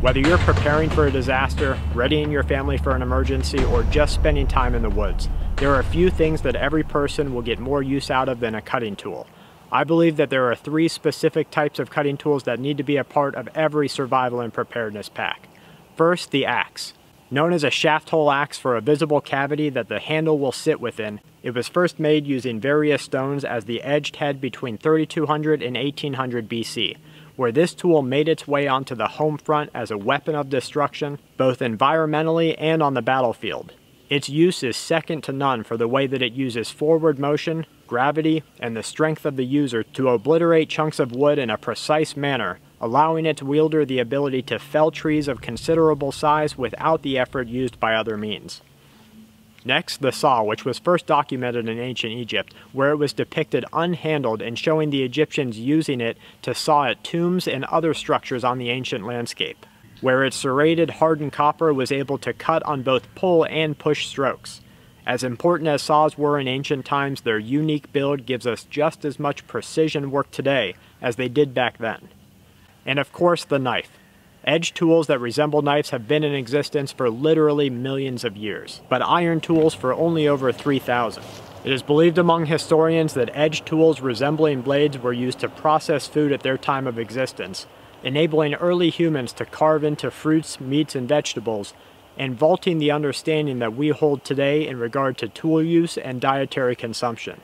Whether you're preparing for a disaster, readying your family for an emergency, or just spending time in the woods, there are a few things that every person will get more use out of than a cutting tool. I believe that there are three specific types of cutting tools that need to be a part of every survival and preparedness pack. First, the axe. Known as a shaft hole axe for a visible cavity that the handle will sit within, it was first made using various stones as the edged head between 3200 and 1800 BC. Where this tool made its way onto the home front as a weapon of destruction, both environmentally and on the battlefield. Its use is second to none for the way that it uses forward motion, gravity, and the strength of the user to obliterate chunks of wood in a precise manner, allowing its wielder the ability to fell trees of considerable size without the effort used by other means. Next, the saw, which was first documented in ancient Egypt, where it was depicted unhandled and showing the Egyptians using it to saw at tombs and other structures on the ancient landscape, where its serrated, hardened copper was able to cut on both pull and push strokes. As important as saws were in ancient times, their unique build gives us just as much precision work today as they did back then. And of course, the knife. Edge tools that resemble knives have been in existence for literally millions of years, but iron tools for only over 3,000. It is believed among historians that edge tools resembling blades were used to process food at their time of existence, enabling early humans to carve into fruits, meats, and vegetables, and vaulting the understanding that we hold today in regard to tool use and dietary consumption.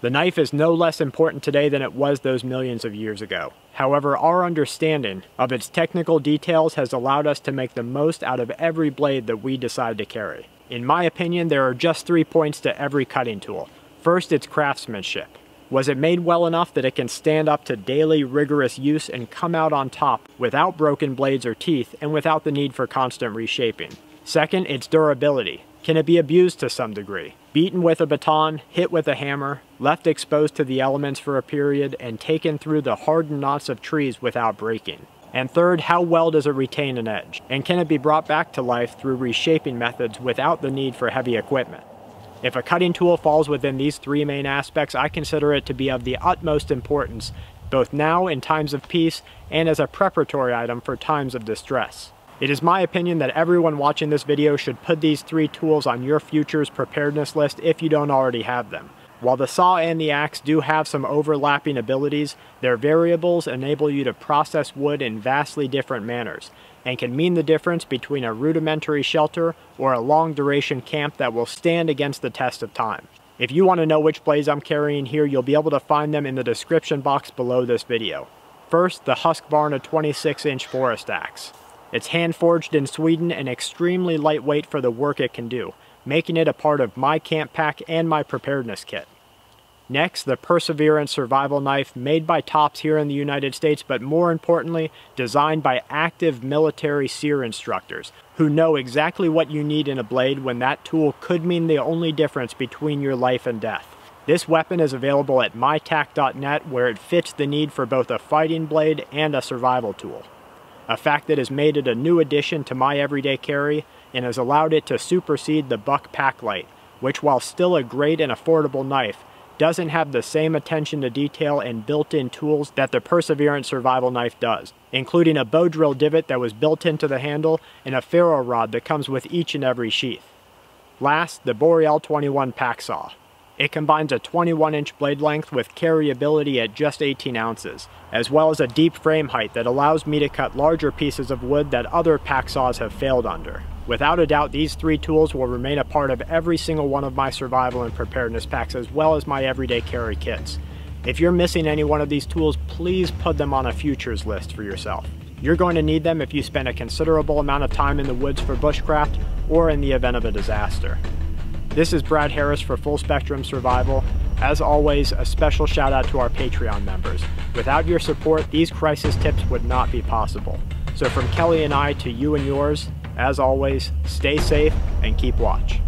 The knife is no less important today than it was those millions of years ago. However, our understanding of its technical details has allowed us to make the most out of every blade that we decide to carry. In my opinion, there are just 3 points to every cutting tool. First, its craftsmanship. Was it made well enough that it can stand up to daily rigorous use and come out on top without broken blades or teeth and without the need for constant reshaping? Second, its durability. Can it be abused to some degree? Beaten with a baton, hit with a hammer, left exposed to the elements for a period, and taken through the hardened knots of trees without breaking. And third, how well does it retain an edge? And can it be brought back to life through reshaping methods without the need for heavy equipment? If a cutting tool falls within these three main aspects, I consider it to be of the utmost importance, both now in times of peace and as a preparatory item for times of distress. It is my opinion that everyone watching this video should put these three tools on your future's preparedness list if you don't already have them. While the saw and the axe do have some overlapping abilities, their variables enable you to process wood in vastly different manners, and can mean the difference between a rudimentary shelter or a long-duration camp that will stand against the test of time. If you want to know which blades I'm carrying here, you'll be able to find them in the description box below this video. First, the Husqvarna 26-inch forest axe. It's hand-forged in Sweden and extremely lightweight for the work it can do, making it a part of my camp pack and my preparedness kit. Next, the Perseverance Survival Knife, made by TOPS here in the United States, but more importantly, designed by active military SERE instructors, who know exactly what you need in a blade when that tool could mean the only difference between your life and death. This weapon is available at mytac.net, where it fits the need for both a fighting blade and a survival tool. A fact that has made it a new addition to my everyday carry and has allowed it to supersede the Buck PackLite, which, while still a great and affordable knife, doesn't have the same attention to detail and built-in tools that the Perseverance Survival Knife does, including a bow drill divot that was built into the handle and a ferro rod that comes with each and every sheath. Last, the Boreal 21 Pack Saw. It combines a 21-inch blade length with carryability at just 18 ounces, as well as a deep frame height that allows me to cut larger pieces of wood that other pack saws have failed under. Without a doubt, these three tools will remain a part of every single one of my survival and preparedness packs, as well as my everyday carry kits. If you're missing any one of these tools, please put them on a futures list for yourself. You're going to need them if you spend a considerable amount of time in the woods for bushcraft or in the event of a disaster. This is Brad Harris for Full Spectrum Survival. As always, a special shout out to our Patreon members. Without your support, these crisis tips would not be possible. So from Kelly and I to you and yours, as always, stay safe and keep watch.